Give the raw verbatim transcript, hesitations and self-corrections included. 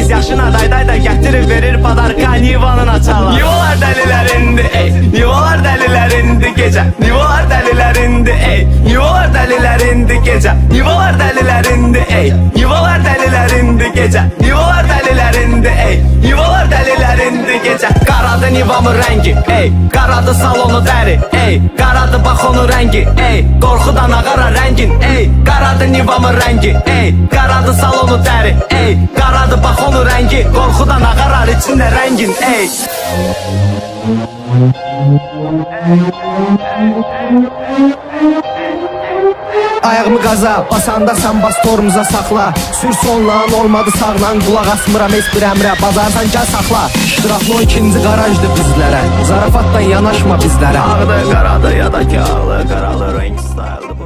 sekiz yaşına dayday da getirir verir padarka Nivanın açarlar. Nivalar dəliler indi ey, Nivalar dəliler indi gecə, Nivalar dəliler indi ey, Nivalar dəliler indi gecə, Nivalar dəliler indi ey, Nivalar dəliler indi gecə, Nivalar dəliler indi ey, Nivalar dəliler indi gecə. Qaradı Nivamın rəngi ey, qaradı salonu dəri ey, qaradı bax onun rəngi ey, qorxudan ağara rəngin ey, qaradı Nivamın rəngi ey, qaradı salonu dəri ey, qaradı bax onun rəngi, qorxudan ağarar içində rəngin ey. Ayağımı qaza basanda sən bas torumuza saxla, sür sonlan olmadı sağlan, qulaq asmıram heç bir əmrə, bazardan gəl saxla. İştiraflı o ikinci qarajdır bizlərə, zarafatdan yanaşma bizlərə. Ağda qarada ya da ki ağlı qaralı renk style'dır.